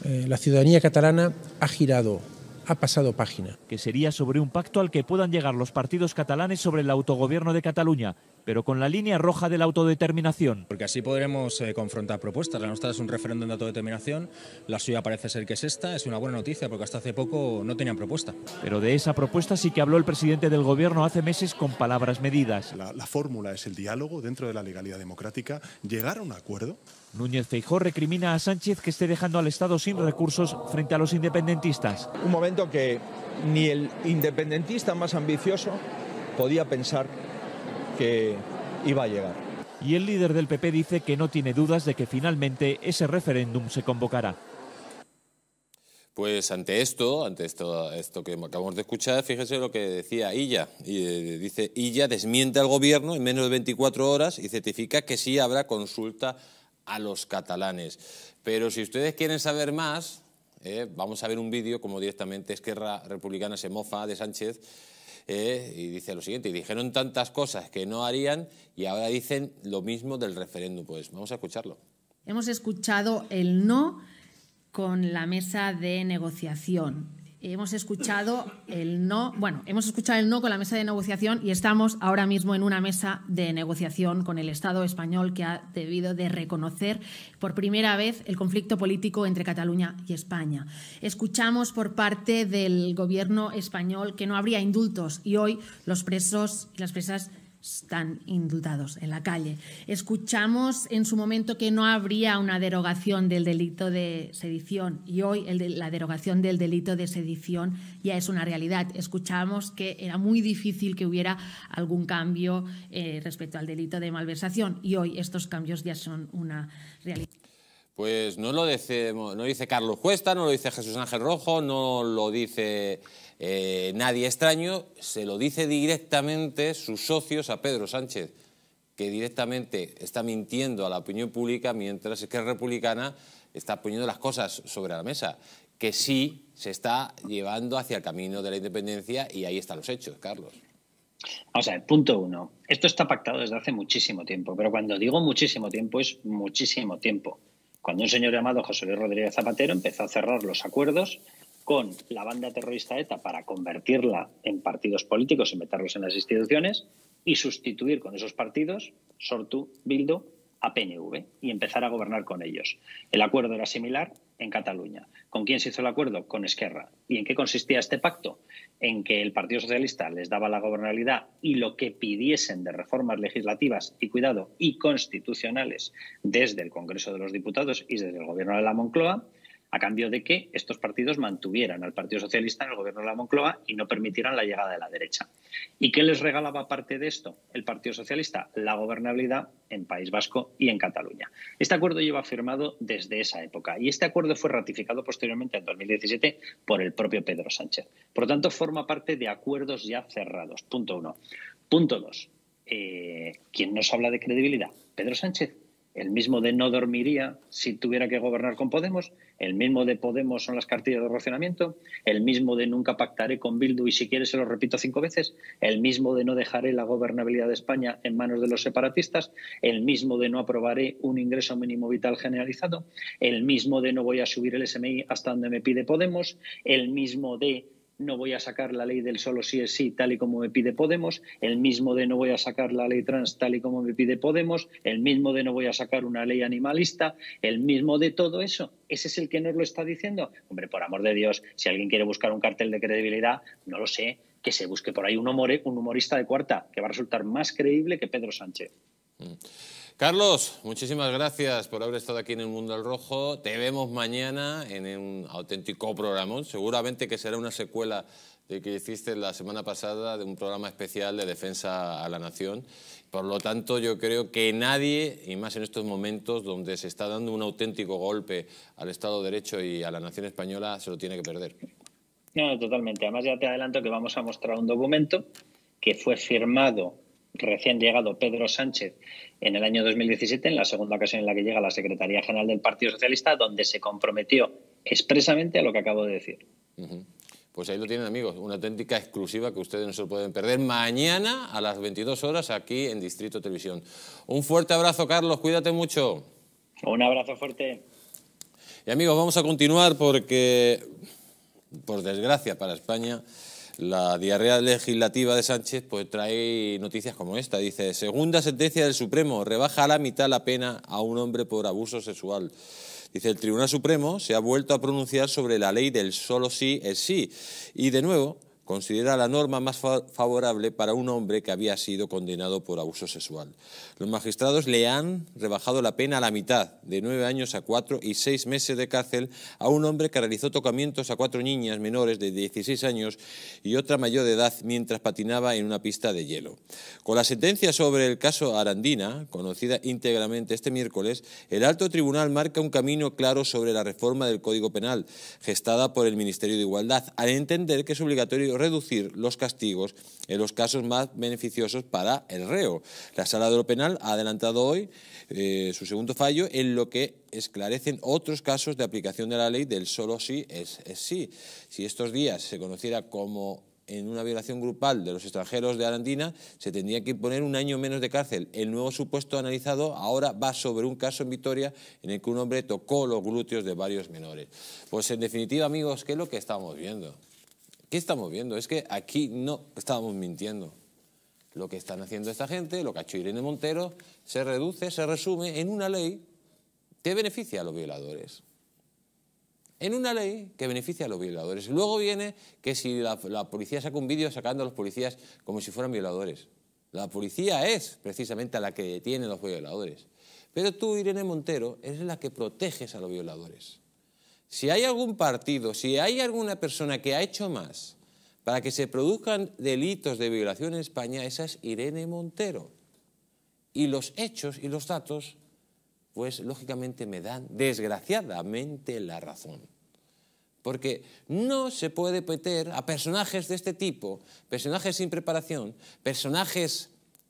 La ciudadanía catalana ha girado, ha pasado página. Que sería sobre un pacto al que puedan llegar los partidos catalanes sobre el autogobierno de Cataluña, pero con la línea roja de la autodeterminación. Porque así podremos confrontar propuestas. La nuestra es un referéndum de autodeterminación, la suya parece ser que es esta, es una buena noticia porque hasta hace poco no tenían propuesta. Pero de esa propuesta sí que habló el presidente del Gobierno hace meses con palabras medidas. La fórmula es el diálogo dentro de la legalidad democrática, llegar a un acuerdo. Núñez Feijóo recrimina a Sánchez que esté dejando al Estado sin recursos frente a los independentistas. Un momento que ni el independentista más ambicioso podía pensar que iba a llegar. Y el líder del PP dice que no tiene dudas de que finalmente ese referéndum se convocará. Pues ante esto que acabamos de escuchar, fíjese lo que decía Illa. Dice, Illa desmiente al Gobierno en menos de 24 horas y certifica que sí habrá consulta a los catalanes. Pero si ustedes quieren saber más, vamos a ver un vídeo como directamente Esquerra Republicana se mofa de Sánchez. Y dice lo siguiente, y dijeron tantas cosas que no harían y ahora dicen lo mismo del referéndum. Pues vamos a escucharlo. Hemos escuchado el no con la mesa de negociación. Hemos escuchado el no, con la mesa de negociación y estamos ahora mismo en una mesa de negociación con el Estado español que ha debido de reconocer por primera vez el conflicto político entre Cataluña y España. Escuchamos por parte del Gobierno español que no habría indultos y hoy los presos y las presas están indultados en la calle. Escuchamos en su momento que no habría una derogación del delito de sedición y hoy la derogación del delito de sedición ya es una realidad. Escuchamos que era muy difícil que hubiera algún cambio respecto al delito de malversación y hoy estos cambios ya son una realidad. Pues no lo dice Carlos Cuesta, no lo dice Jesús Ángel Rojo, no lo dice nadie extraño, se lo dice directamente sus socios a Pedro Sánchez, que directamente está mintiendo a la opinión pública mientras Esquerra Republicana está poniendo las cosas sobre la mesa, que sí se está llevando hacia el camino de la independencia y ahí están los hechos, Carlos. Vamos a ver, punto uno. Esto está pactado desde hace muchísimo tiempo, pero cuando digo muchísimo tiempo es muchísimo tiempo. Cuando un señor llamado José Luis Rodríguez Zapatero empezó a cerrar los acuerdos con la banda terrorista ETA para convertirla en partidos políticos y meterlos en las instituciones y sustituir con esos partidos, Sortu, Bildu, a PNV y empezar a gobernar con ellos. El acuerdo era similar en Cataluña. ¿Con quién se hizo el acuerdo? Con Esquerra. ¿Y en qué consistía este pacto? En que el Partido Socialista les daba la gobernabilidad y lo que pidiesen de reformas legislativas y, cuidado, y constitucionales desde el Congreso de los Diputados y desde el Gobierno de la Moncloa, a cambio de que estos partidos mantuvieran al Partido Socialista en el Gobierno de la Moncloa y no permitieran la llegada de la derecha. ¿Y qué les regalaba aparte de esto el Partido Socialista? La gobernabilidad en País Vasco y en Cataluña. Este acuerdo lleva firmado desde esa época y este acuerdo fue ratificado posteriormente en 2017 por el propio Pedro Sánchez. Por lo tanto, forma parte de acuerdos ya cerrados. Punto uno. Punto dos. ¿Quién nos habla de credibilidad? Pedro Sánchez. El mismo de no dormiría si tuviera que gobernar con Podemos, el mismo de Podemos son las cartillas de racionamiento, el mismo de nunca pactaré con Bildu y si quieres se lo repito 5 veces, el mismo de no dejaré la gobernabilidad de España en manos de los separatistas, el mismo de no aprobaré un ingreso mínimo vital generalizado, el mismo de no voy a subir el SMI hasta donde me pide Podemos, el mismo de no voy a sacar la ley del solo sí es sí tal y como me pide Podemos, el mismo de no voy a sacar la ley trans tal y como me pide Podemos, el mismo de no voy a sacar una ley animalista, el mismo de todo eso. ¿Ese es el que nos lo está diciendo? Hombre, por amor de Dios, si alguien quiere buscar un cartel de credibilidad, no lo sé, que se busque por ahí un humorista de cuarta, que va a resultar más creíble que Pedro Sánchez. Carlos, muchísimas gracias por haber estado aquí en el Mundo al Rojo. Te vemos mañana en un auténtico programón. Seguramente que será una secuela de que hiciste la semana pasada de un programa especial de defensa a la nación. Por lo tanto, yo creo que nadie, y más en estos momentos donde se está dando un auténtico golpe al Estado de Derecho y a la nación española, se lo tiene que perder. No, totalmente. Además, ya te adelanto que vamos a mostrar un documento que fue firmado recién llegado Pedro Sánchez en el año 2017, en la segunda ocasión en la que llega a la Secretaría General del Partido Socialista, donde se comprometió expresamente a lo que acabo de decir. Pues ahí lo tienen, amigos, una auténtica exclusiva que ustedes no se pueden perder mañana a las 22 horas aquí en Distrito Televisión. Un fuerte abrazo, Carlos, cuídate mucho. Un abrazo fuerte. Y amigos, vamos a continuar porque, por desgracia para España, la diarrea legislativa de Sánchez pues trae noticias como esta. Dice, segunda sentencia del Supremo, rebaja a la mitad la pena a un hombre por abuso sexual. Dice, el Tribunal Supremo se ha vuelto a pronunciar sobre la ley del solo sí es sí y de nuevo considera la norma más favorable para un hombre que había sido condenado por abuso sexual. Los magistrados le han rebajado la pena a la mitad, de 9 años a 4 y 6 meses de cárcel, a un hombre que realizó tocamientos a 4 niñas menores de 16 años y otra mayor de edad mientras patinaba en una pista de hielo. Con la sentencia sobre el caso Arandina, conocida íntegramente este miércoles, el alto tribunal marca un camino claro sobre la reforma del Código Penal, gestada por el Ministerio de Igualdad, al entender que es obligatorio reducir los castigos en los casos más beneficiosos para el reo. La Sala de lo Penal ha adelantado hoy su segundo fallo en lo que esclarecen otros casos de aplicación de la ley del solo sí es sí. Si estos días se conociera como en una violación grupal de los extranjeros de Arandina, se tendría que imponer 1 año menos de cárcel. El nuevo supuesto analizado ahora va sobre un caso en Vitoria en el que un hombre tocó los glúteos de varios menores. Pues en definitiva, amigos, ¿qué es lo que estamos viendo? ¿Qué estamos viendo? Es que aquí no estábamos mintiendo. Lo que están haciendo esta gente, lo que ha hecho Irene Montero, se reduce, se resume en una ley que beneficia a los violadores. En una ley que beneficia a los violadores. Luego viene que si la policía saca un vídeo sacando a los policías como si fueran violadores. La policía es precisamente a la que detiene a los violadores. Pero tú, Irene Montero, eres la que proteges a los violadores. Si hay algún partido, si hay alguna persona que ha hecho más para que se produzcan delitos de violación en España, esa es Irene Montero. Y los hechos y los datos, pues lógicamente me dan desgraciadamente la razón. Porque no se puede meter a personajes de este tipo, personajes sin preparación, personajes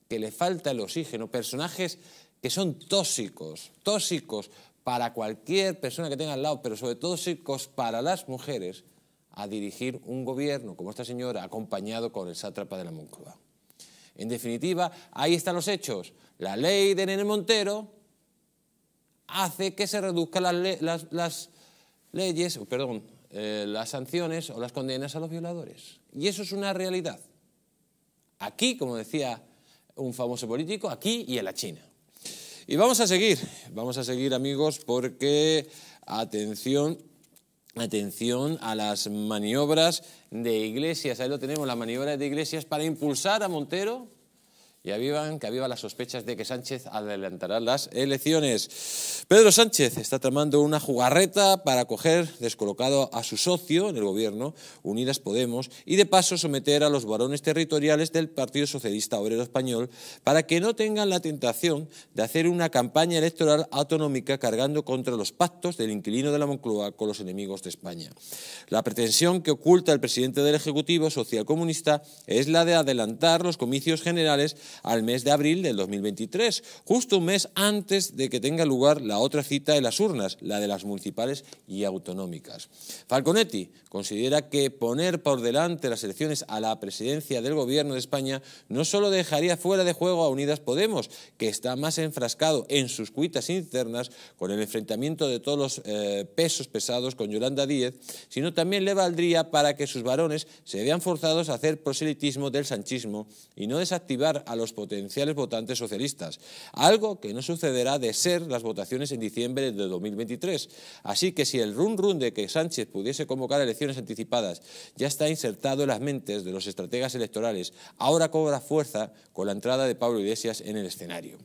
que le falta el oxígeno, personajes que son tóxicos para cualquier persona que tenga al lado, pero sobre todo tóxicos para las mujeres, a dirigir un gobierno como esta señora, acompañado con el sátrapa de la Moncloa. En definitiva, ahí están los hechos. La ley de Irene Montero hace que se reduzcan las sanciones o las condenas a los violadores. Y eso es una realidad. Aquí, como decía un famoso político, aquí y en la China. Y vamos a seguir, amigos, porque atención a las maniobras de Iglesias. Ahí lo tenemos, las maniobras de Iglesias para impulsar a Montero y que avivan las sospechas de que Sánchez adelantará las elecciones. Pedro Sánchez está tramando una jugarreta para coger descolocado a su socio en el gobierno, Unidas Podemos, y de paso someter a los varones territoriales del Partido Socialista Obrero Español para que no tengan la tentación de hacer una campaña electoral autonómica cargando contra los pactos del inquilino de la Moncloa con los enemigos de España. La pretensión que oculta el presidente del Ejecutivo socialcomunista es la de adelantar los comicios generales al mes de abril del 2023, justo un mes antes de que tenga lugar la otra cita de las urnas, la de las municipales y autonómicas. Falconetti considera que poner por delante las elecciones a la presidencia del Gobierno de España no solo dejaría fuera de juego a Unidas Podemos, que está más enfrascado en sus cuitas internas con el enfrentamiento de todos los pesos pesados con Yolanda Díaz, sino también le valdría para que sus varones se vean forzados a hacer proselitismo del sanchismo y no desactivar a los potenciales votantes socialistas, algo que no sucederá de ser las votaciones en diciembre de 2023. Así que si el run-run de que Sánchez pudiese convocar elecciones anticipadas ya está insertado en las mentes de los estrategas electorales, ahora cobra fuerza con la entrada de Pablo Iglesias en el escenario.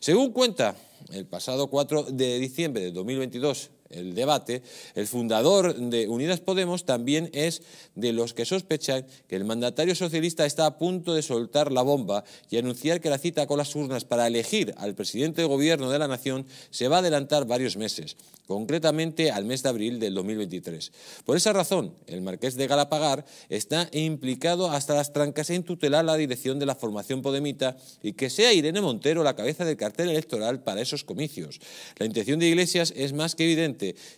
Según cuenta el pasado 4 de diciembre de 2022, el debate, el fundador de Unidas Podemos también es de los que sospechan que el mandatario socialista está a punto de soltar la bomba y anunciar que la cita con las urnas para elegir al presidente del gobierno de la nación se va a adelantar varios meses, concretamente al mes de abril del 2023. Por esa razón, el marqués de Galapagar está implicado hasta las trancas en tutelar la dirección de la formación podemita y que sea Irene Montero la cabeza del cartel electoral para esos comicios. La intención de Iglesias es más que evidente.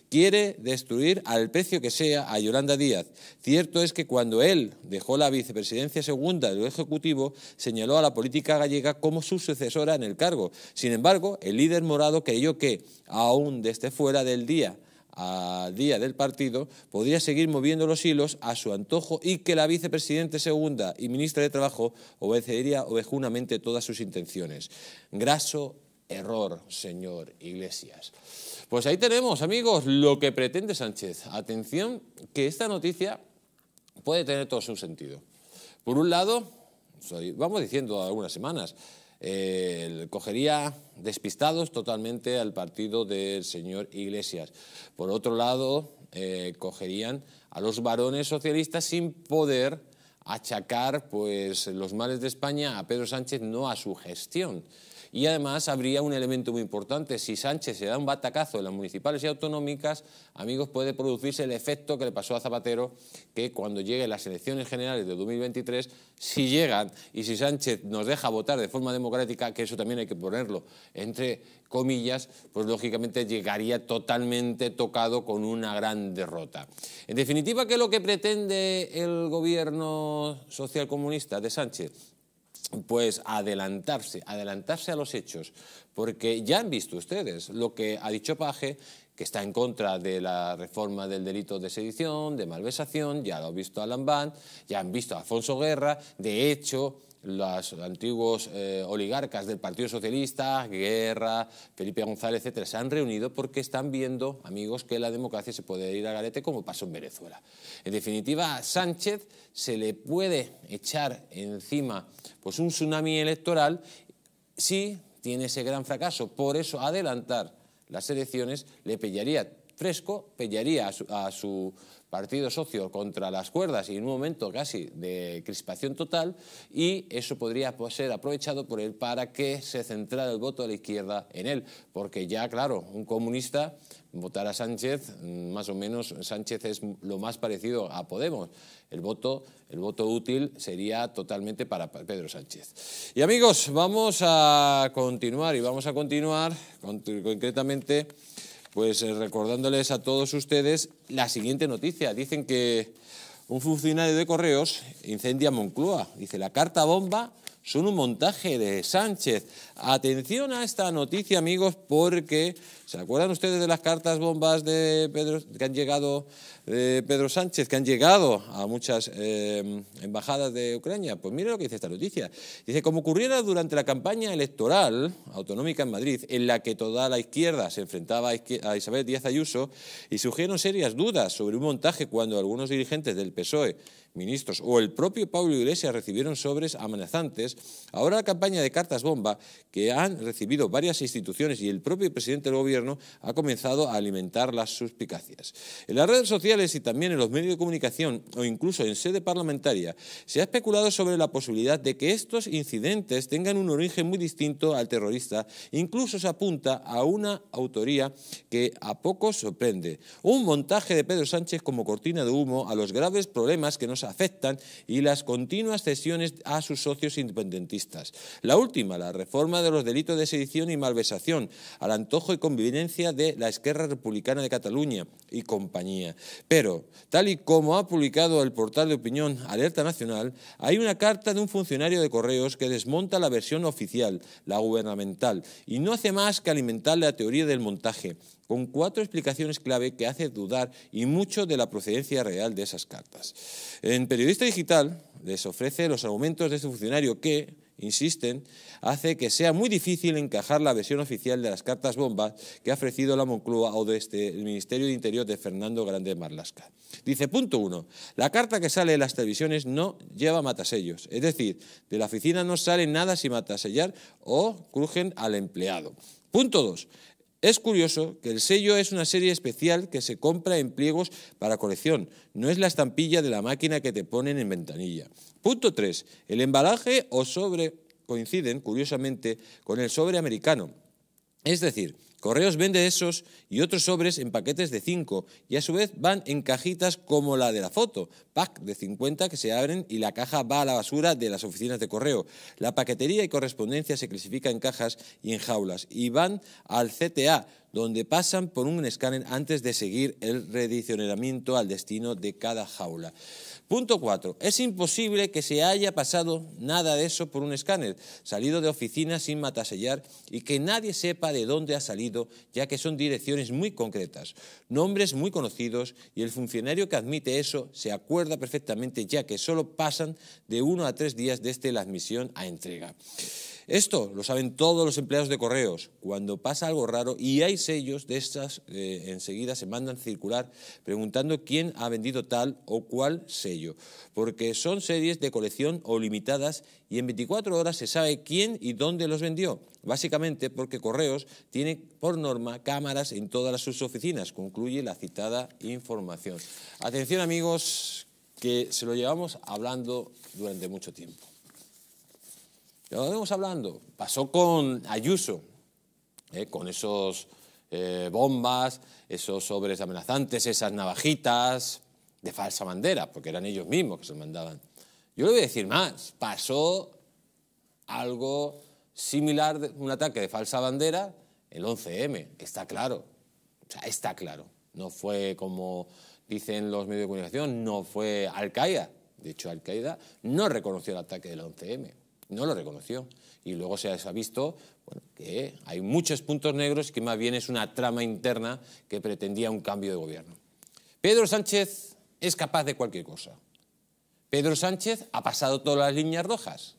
Quiere destruir al precio que sea a Yolanda Díaz. Cierto es que cuando él dejó la vicepresidencia segunda del Ejecutivo, señaló a la política gallega como su sucesora en el cargo. Sin embargo, el líder morado creyó que, aún desde fuera del día a día del partido, podría seguir moviendo los hilos a su antojo y que la vicepresidente segunda y ministra de Trabajo obedecería ovejunamente todas sus intenciones. Graso error, señor Iglesias. Pues ahí tenemos, amigos, lo que pretende Sánchez. Atención, que esta noticia puede tener todo su sentido. Por un lado, vamos diciendo algunas semanas, cogería despistados totalmente al partido del señor Iglesias. Por otro lado, cogerían a los varones socialistas sin poder achacar pues, los males de España a Pedro Sánchez, no a su gestión. Y además habría un elemento muy importante. Si Sánchez se da un batacazo en las municipales y autonómicas, amigos, puede producirse el efecto que le pasó a Zapatero, que cuando lleguen las elecciones generales de 2023, si llegan y si Sánchez nos deja votar de forma democrática, que eso también hay que ponerlo entre comillas, pues lógicamente llegaría totalmente tocado con una gran derrota. En definitiva, ¿qué es lo que pretende el gobierno socialcomunista de Sánchez? Pues adelantarse a los hechos, porque ya han visto ustedes lo que ha dicho Page, que está en contra de la reforma del delito de sedición, de malversación, ya lo ha visto a Lambán, ya han visto a Alfonso Guerra, de hecho los antiguos oligarcas del Partido Socialista, Guerra, Felipe González, etcétera, se han reunido porque están viendo, amigos, que la democracia se puede ir al garete como pasó en Venezuela. En definitiva, a Sánchez se le puede echar encima pues, un tsunami electoral si tiene ese gran fracaso. Por eso adelantar las elecciones le pillaría fresco, pillaría a su partido socio contra las cuerdas y en un momento casi de crispación total, y eso podría ser aprovechado por él para que se centrara el voto de la izquierda en él, porque ya claro, un comunista votar a Sánchez, más o menos Sánchez es lo más parecido a Podemos, el voto útil sería totalmente para Pedro Sánchez. Y amigos, vamos a continuar concretamente pues recordándoles a todos ustedes la siguiente noticia. Dicen que un funcionario de Correos incendia Moncloa. Dice, la carta bomba son un montaje de Sánchez. Atención a esta noticia, amigos, porque ¿se acuerdan ustedes de las cartas bombas de Pedro Sánchez, que han llegado a muchas embajadas de Ucrania? Pues mire lo que dice esta noticia. Dice, como ocurriera durante la campaña electoral autonómica en Madrid, en la que toda la izquierda se enfrentaba a Isabel Díaz Ayuso y surgieron serias dudas sobre un montaje cuando algunos dirigentes del PSOE, ministros o el propio Pablo Iglesias recibieron sobres amenazantes, ahora la campaña de cartas bomba que han recibido varias instituciones y el propio presidente del gobierno ha comenzado a alimentar las suspicacias. En las redes sociales y también en los medios de comunicación o incluso en sede parlamentaria se ha especulado sobre la posibilidad de que estos incidentes tengan un origen muy distinto al terrorista, incluso se apunta a una autoría que a pocos sorprende, un montaje de Pedro Sánchez como cortina de humo a los graves problemas que nos afectan y las continuas cesiones a sus socios independentistas. La última, la reforma de los delitos de sedición y malversación, al antojo y conveniencia de la Esquerra Republicana de Cataluña y compañía. Pero, tal y como ha publicado el portal de opinión Alerta Nacional, hay una carta de un funcionario de Correos que desmonta la versión oficial, la gubernamental, y no hace más que alimentar la teoría del montaje, con 4 explicaciones clave que hace dudar y mucho de la procedencia real de esas cartas. En Periodista Digital les ofrece los argumentos de este funcionario que, insisten, hace que sea muy difícil encajar la versión oficial de las cartas bombas que ha ofrecido la Moncloa o desde el Ministerio de Interior de Fernando Grande Marlaska. Dice, punto 1, la carta que sale de las televisiones no lleva matasellos, es decir, de la oficina no sale nada sin matasellar o crujen al empleado. Punto 2. Es curioso que el sello es una serie especial que se compra en pliegos para colección. No es la estampilla de la máquina que te ponen en ventanilla. Punto 3. El embalaje o sobre coinciden, curiosamente, con el sobre americano. Es decir, Correos vende esos y otros sobres en paquetes de 5 y a su vez van en cajitas como la de la foto, pack de 50 que se abren y la caja va a la basura de las oficinas de correo. La paquetería y correspondencia se clasifica en cajas y en jaulas y van al CTA, donde pasan por un escáner antes de seguir el redireccionamiento al destino de cada jaula. Punto 4. Es imposible que se haya pasado nada de eso por un escáner, salido de oficina sin matasellar y que nadie sepa de dónde ha salido, ya que son direcciones muy concretas, nombres muy conocidos y el funcionario que admite eso se acuerda perfectamente, ya que solo pasan de 1 a 3 días desde la admisión a entrega. Esto lo saben todos los empleados de Correos. Cuando pasa algo raro y hay sellos de estas, enseguida se mandan circular preguntando quién ha vendido tal o cual sello, porque son series de colección o limitadas y en 24 horas se sabe quién y dónde los vendió. Básicamente porque Correos tiene por norma cámaras en todas sus oficinas, concluye la citada información. Atención amigos, que se lo llevamos hablando durante mucho tiempo. Lo venimos hablando, pasó con Ayuso, con esos bombas, esos sobres amenazantes, esas navajitas de falsa bandera, porque eran ellos mismos que se mandaban. Yo le voy a decir más, pasó algo similar, un ataque de falsa bandera, el 11M, está claro, o sea, está claro. No fue como dicen los medios de comunicación, no fue Al-Qaeda, de hecho Al-Qaeda no reconoció el ataque del 11M. No lo reconoció. Y luego se ha visto, bueno, que hay muchos puntos negros que más bien es una trama interna que pretendía un cambio de gobierno. Pedro Sánchez es capaz de cualquier cosa. Pedro Sánchez ha pasado todas las líneas rojas.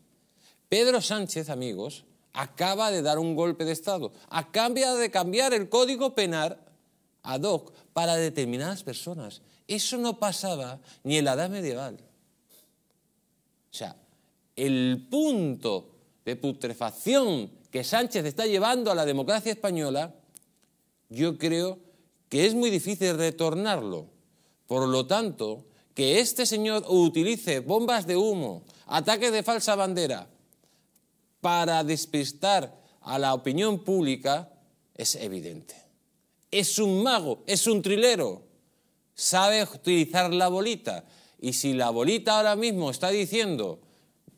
Pedro Sánchez, amigos, acaba de dar un golpe de Estado. Acaba de cambiar el Código Penal ad hoc para determinadas personas. Eso no pasaba ni en la Edad Medieval. O sea, el punto de putrefacción que Sánchez está llevando a la democracia española, yo creo que es muy difícil retornarlo. Por lo tanto, que este señor utilice bombas de humo, ataques de falsa bandera, para despistar a la opinión pública, es evidente. Es un mago, es un trilero, sabe utilizar la bolita. Y si la bolita ahora mismo está diciendo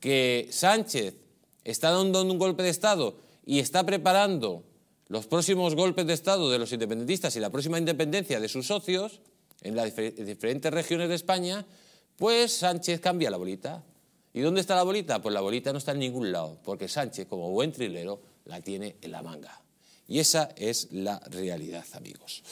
que Sánchez está dando un golpe de Estado y está preparando los próximos golpes de Estado de los independentistas y la próxima independencia de sus socios en las diferentes regiones de España, pues Sánchez cambia la bolita. ¿Y dónde está la bolita? Pues la bolita no está en ningún lado, porque Sánchez, como buen trilero, la tiene en la manga. Y esa es la realidad, amigos.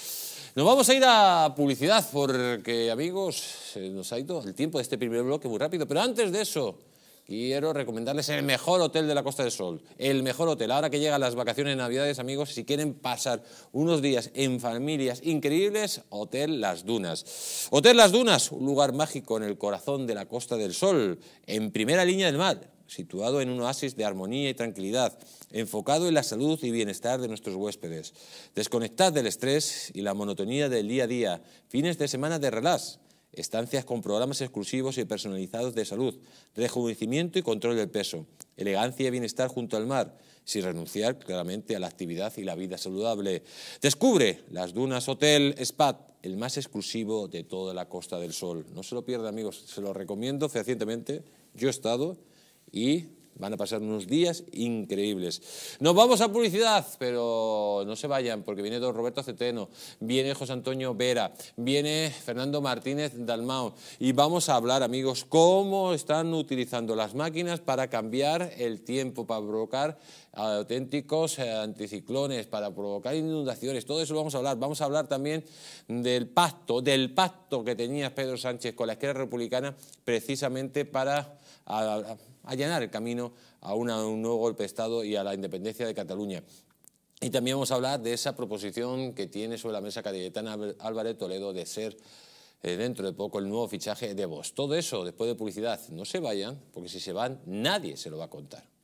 Nos vamos a ir a publicidad porque, amigos, se nos ha ido el tiempo de este primer bloque muy rápido, pero antes de eso quiero recomendarles el mejor hotel de la Costa del Sol, el mejor hotel. Ahora que llegan las vacaciones de Navidades, amigos, si quieren pasar unos días en familias increíbles, Hotel Las Dunas. Hotel Las Dunas, un lugar mágico en el corazón de la Costa del Sol, en primera línea del mar, situado en un oasis de armonía y tranquilidad, enfocado en la salud y bienestar de nuestros huéspedes. Desconectad del estrés y la monotonía del día a día, fines de semana de relax, estancias con programas exclusivos y personalizados de salud, rejuvenecimiento y control del peso, elegancia y bienestar junto al mar, sin renunciar claramente a la actividad y la vida saludable. Descubre Las Dunas Hotel Spa, el más exclusivo de toda la Costa del Sol. No se lo pierda, amigos, se lo recomiendo fehacientemente. Yo he estado y van a pasar unos días increíbles. Nos vamos a publicidad, pero no se vayan, porque viene don Roberto Aceteno, viene José Antonio Vera, viene Fernando Martínez Dalmao, y vamos a hablar, amigos, cómo están utilizando las máquinas para cambiar el tiempo, para provocar auténticos anticiclones, para provocar inundaciones. Todo eso lo vamos a hablar. Vamos a hablar también del pacto que tenía Pedro Sánchez con la Esquerra Republicana, precisamente para allanar el camino a un nuevo golpe de Estado y a la independencia de Cataluña. Y también vamos a hablar de esa proposición que tiene sobre la mesa Cayetana Álvarez de Toledo de ser dentro de poco el nuevo fichaje de Vox. Todo eso después de publicidad. No se vayan, porque si se van nadie se lo va a contar.